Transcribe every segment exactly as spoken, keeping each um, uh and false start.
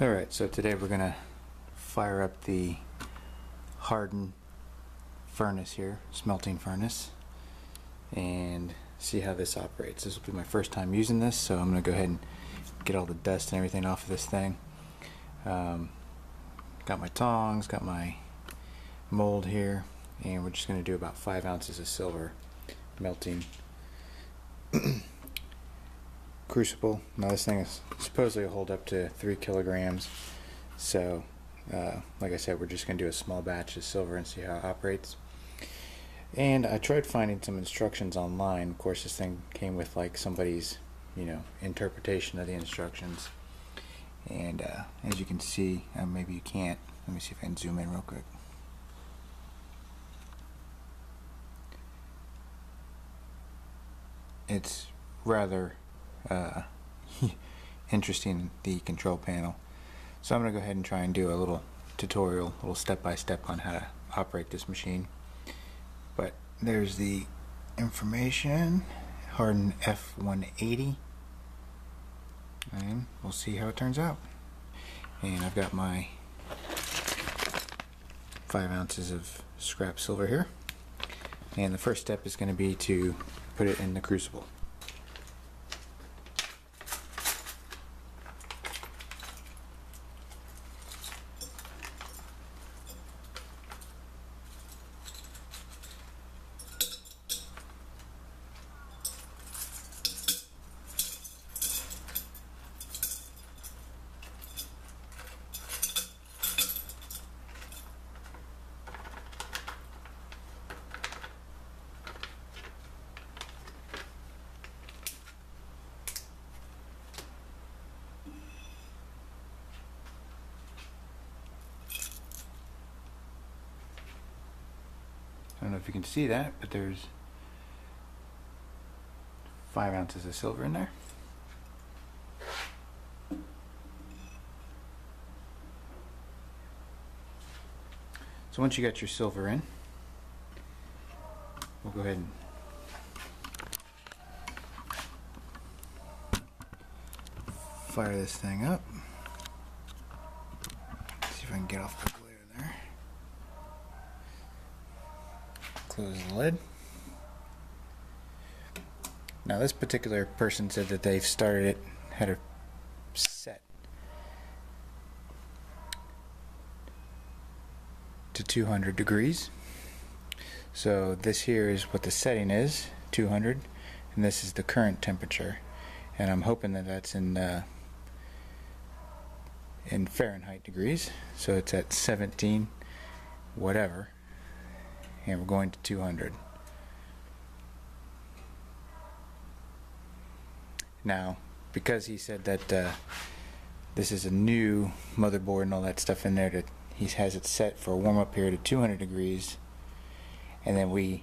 Alright, so today we're going to fire up the Hardin furnace here, smelting furnace, and see how this operates. This will be my first time using this, so I'm going to go ahead and get all the dust and everything off of this thing. Um, got my tongs, got my mold here, and we're just going to do about five ounces of silver melting. Crucible. Now this thing is supposedly hold up to three kilograms, so uh, like I said, we're just going to do a small batch of silver and see how it operates. And I tried finding some instructions online. Of course, this thing came with like somebody's, you know, interpretation of the instructions. And uh, as you can see, uh, maybe you can't. Let me see if I can zoom in real quick. It's rather Uh, interesting, the control panel. So I'm going to go ahead and try and do a little tutorial, a little step-by-step on how to operate this machine. But there's the information, Hardin F one eighty, and we'll see how it turns out. And I've got my five ounces of scrap silver here, and the first step is going to be to put it in the crucible. I don't know if you can see that, but there's five ounces of silver in there. So once you got your silver in, we'll go ahead and fire this thing up. Let's see if I can get off the glare there. Close the lid. Now this particular person said that they've started it, had a set to two hundred degrees. So this here is what the setting is, two hundred, and this is the current temperature. And I'm hoping that that's in uh, in Fahrenheit degrees. So it's at seventeen, whatever. And we're going to two hundred. Now, because he said that uh, this is a new motherboard and all that stuff in there, that he has it set for a warm-up period of two hundred degrees, and then we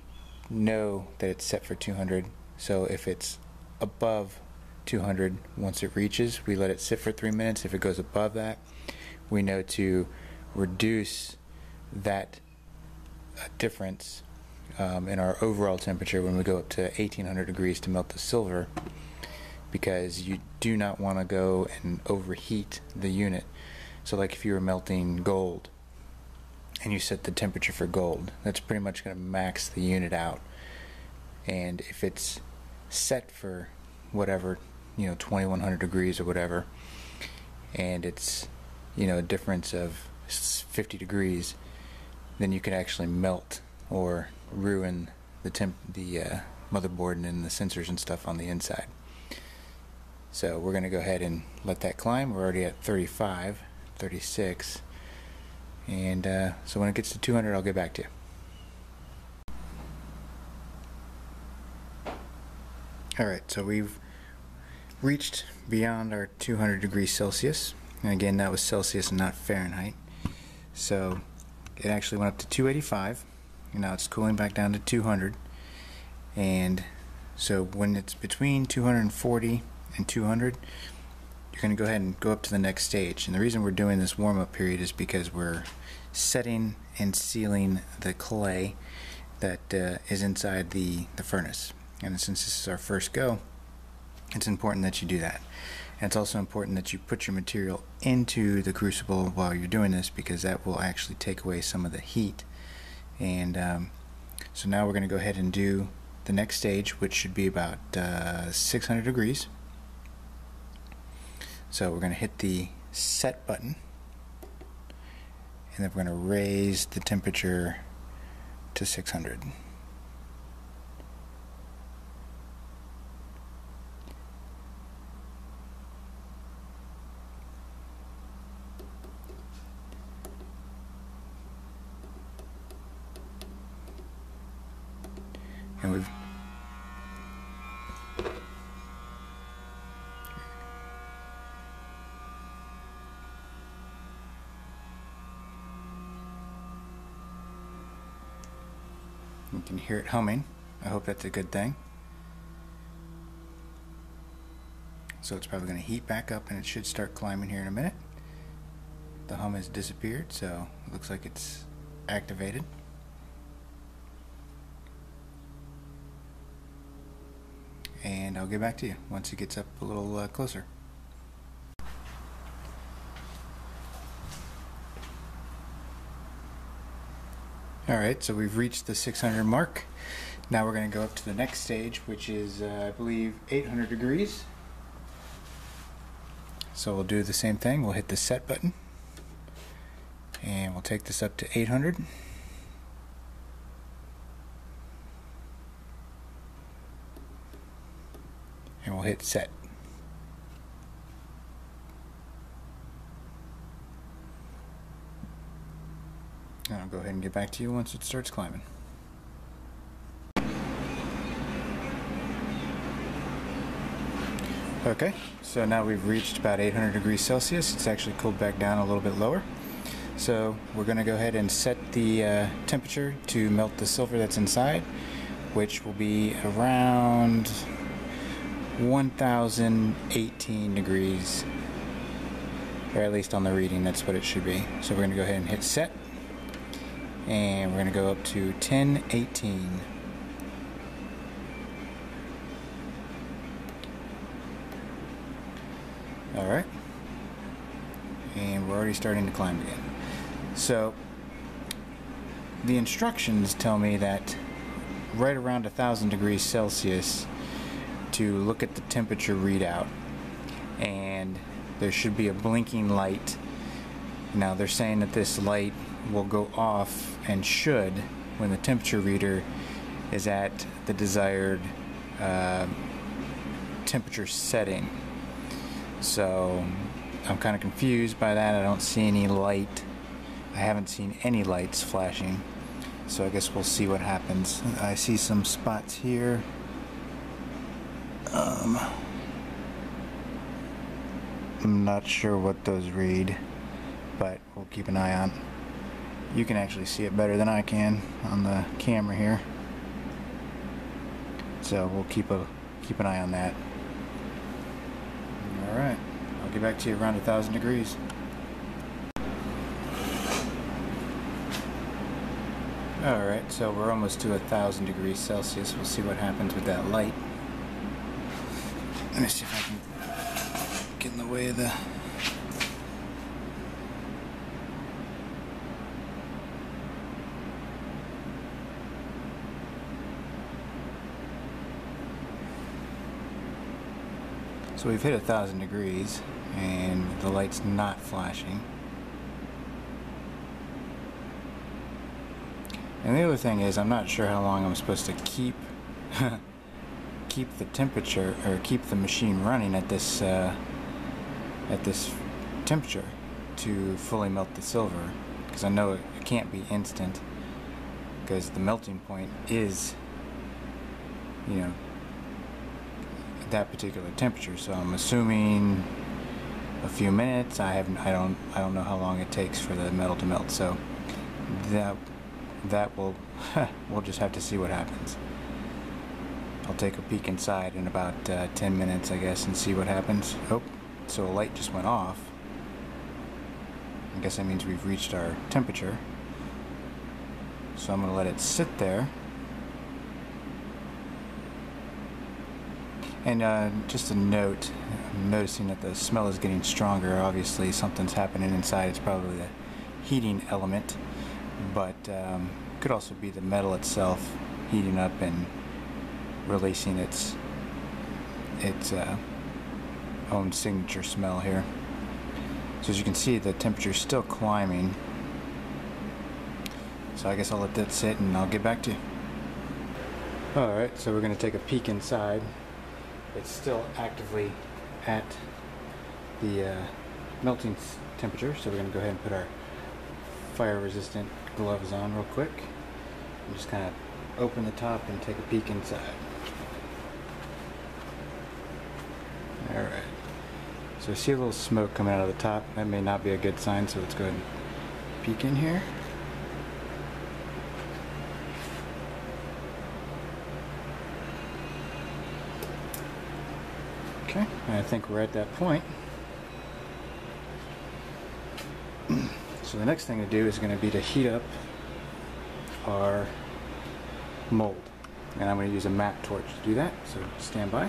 know that it's set for two hundred, so if it's above two hundred, once it reaches, we let it sit for three minutes. If it goes above that, we know to reduce that difference um, in our overall temperature when we go up to eighteen hundred degrees to melt the silver, because you do not want to go and overheat the unit. So like if you were melting gold and you set the temperature for gold, that's pretty much going to max the unit out. And if it's set for whatever, you know, twenty-one hundred degrees or whatever, and it's, you know, a difference of fifty degrees, then you can actually melt or ruin the temp the uh, motherboard and then the sensors and stuff on the inside. So we're going to go ahead and let that climb. We're already at thirty-five, thirty-six, and uh, so when it gets to two hundred, I'll get back to you. Alright, so we've reached beyond our two hundred degrees Celsius, and again that was Celsius and not Fahrenheit. So it actually went up to two eighty-five, and now it's cooling back down to two hundred. And so when it's between two hundred forty and two hundred, you're going to go ahead and go up to the next stage. And the reason we're doing this warm-up period is because we're setting and sealing the clay that uh, is inside the, the furnace. And since this is our first go, it's important that you do that. And it's also important that you put your material into the crucible while you're doing this, because that will actually take away some of the heat. And um, so now we're going to go ahead and do the next stage, which should be about uh, six hundred degrees. So we're going to hit the set button, and then we're going to raise the temperature to six hundred. And we've you can hear it humming. I hope that's a good thing. So it's probably going to heat back up, and it should start climbing here in a minute. The hum has disappeared, so it looks like it's activated. And I'll get back to you once it gets up a little uh, closer. Alright, so we've reached the six hundred mark. Now we're going to go up to the next stage, which is, uh, I believe, eight hundred degrees. So we'll do the same thing. We'll hit the set button, and we'll take this up to eight hundred. And we'll hit set. And I'll go ahead and get back to you once it starts climbing. Okay, so now we've reached about eight hundred degrees Celsius. It's actually cooled back down a little bit lower. So we're going to go ahead and set the uh, temperature to melt the silver that's inside, which will be around one thousand eighteen degrees, or at least on the reading that's what it should be. So we're going to go ahead and hit set, and we're going to go up to ten eighteen. Alright, and we're already starting to climb again. So the instructions tell me that right around a thousand degrees Celsius to look at the temperature readout, and there should be a blinking light. Now they're saying that this light will go off and should when the temperature reader is at the desired uh, temperature setting. So I'm kind of confused by that. I don't see any light. I haven't seen any lights flashing, so I guess we'll see what happens. I see some spots here. Um, I'm not sure what those read, but we'll keep an eye on. You can actually see it better than I can on the camera here, so we'll keep a keep an eye on that. All right, I'll get back to you around a thousand degrees. All right, so we're almost to a thousand degrees Celsius. We'll see what happens with that light. Let me see if I can get in the way of the... So we've hit a thousand degrees and the light's not flashing. And the other thing is, I'm not sure how long I'm supposed to keep keep the temperature, or keep the machine running at this uh, at this temperature to fully melt the silver, because I know it can't be instant, because the melting point is, you know, that particular temperature. So I'm assuming a few minutes. I haven't I don't I don't know how long it takes for the metal to melt, so that that will we'll just have to see what happens. I'll take a peek inside in about uh, ten minutes, I guess, and see what happens. Oh, so a light just went off. I guess that means we've reached our temperature. So I'm going to let it sit there. And uh, just a note, I'm noticing that the smell is getting stronger. Obviously something's happening inside. It's probably the heating element, but um, could also be the metal itself heating up and releasing its its uh, own signature smell here. So as you can see, the temperature is still climbing. So I guess I'll let that sit and I'll get back to you. Alright, so we're going to take a peek inside. It's still actively at the uh, melting temperature, so we're going to go ahead and put our fire resistant gloves on real quick and just kind of open the top and take a peek inside. Alright, so I see a little smoke coming out of the top. That may not be a good sign, so let's go ahead and peek in here. Okay, I think we're at that point. So the next thing to do is going to be to heat up our mold. And I'm going to use a map torch to do that, so stand by.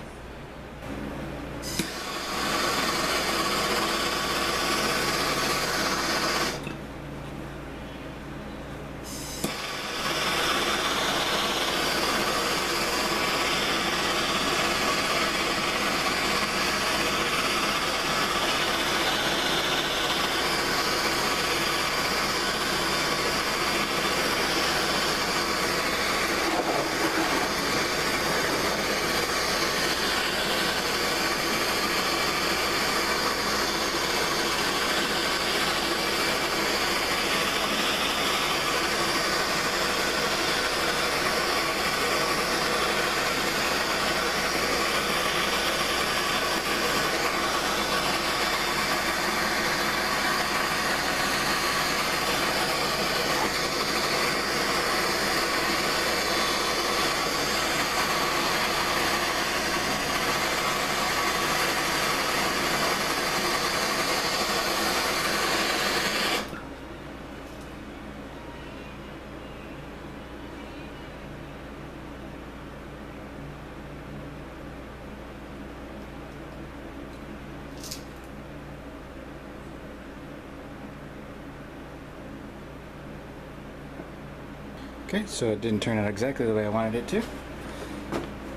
Okay, so it didn't turn out exactly the way I wanted it to,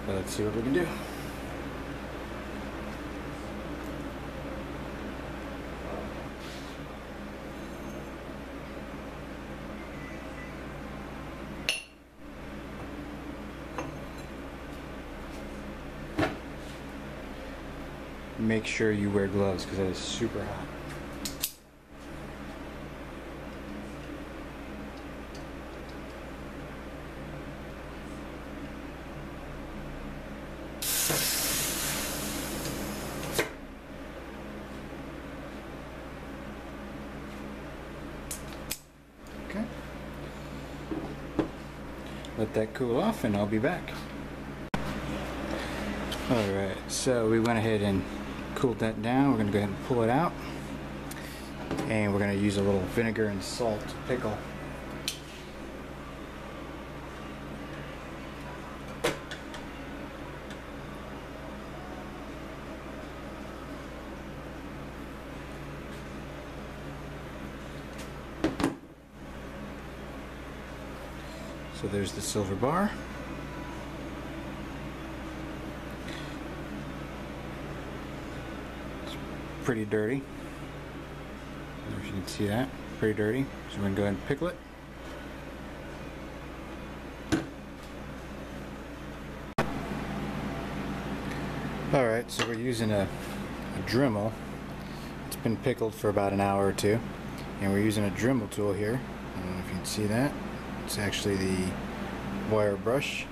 but let's see what we can do. Make sure you wear gloves because that is super hot. Let that cool off and I'll be back. Alright, so we went ahead and cooled that down. We're going to go ahead and pull it out. And we're going to use a little vinegar and salt to pickle. So there's the silver bar. It's pretty dirty. I don't know if you can see that. Pretty dirty. So we're going to go ahead and pickle it. Alright, so we're using a, a Dremel. It's been pickled for about an hour or two. And we're using a Dremel tool here. I don't know if you can see that. It's actually the wire brush.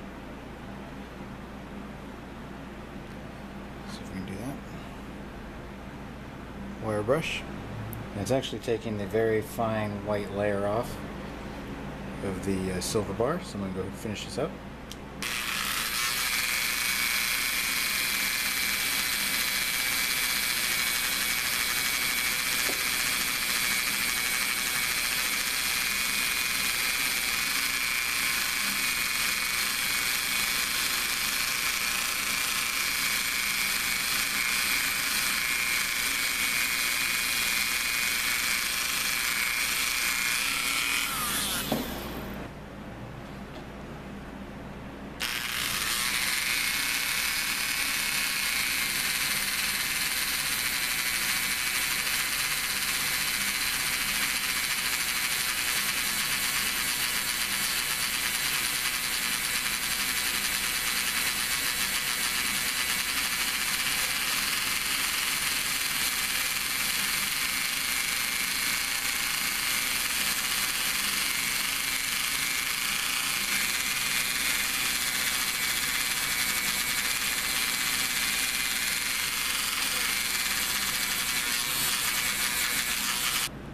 Let's see if we can do that. Wire brush. And it's actually taking the very fine white layer off of the uh, silver bar. So I'm going to go ahead and finish this up.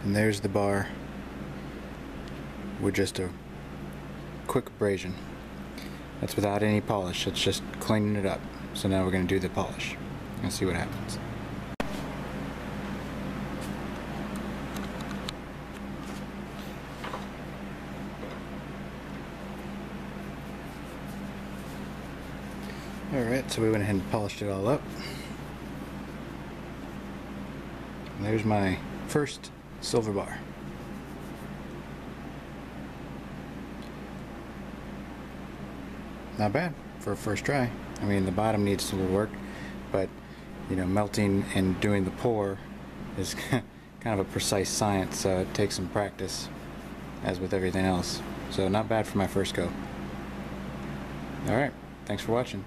And there's the bar with just a quick abrasion. That's without any polish, it's just cleaning it up. So now we're going to do the polish and see what happens. Alright, so we went ahead and polished it all up. And there's my first silver bar. Not bad for a first try. I mean, the bottom needs some work, but you know, melting and doing the pour is kind of a precise science, so it takes some practice, as with everything else. So not bad for my first go. Alright, thanks for watching.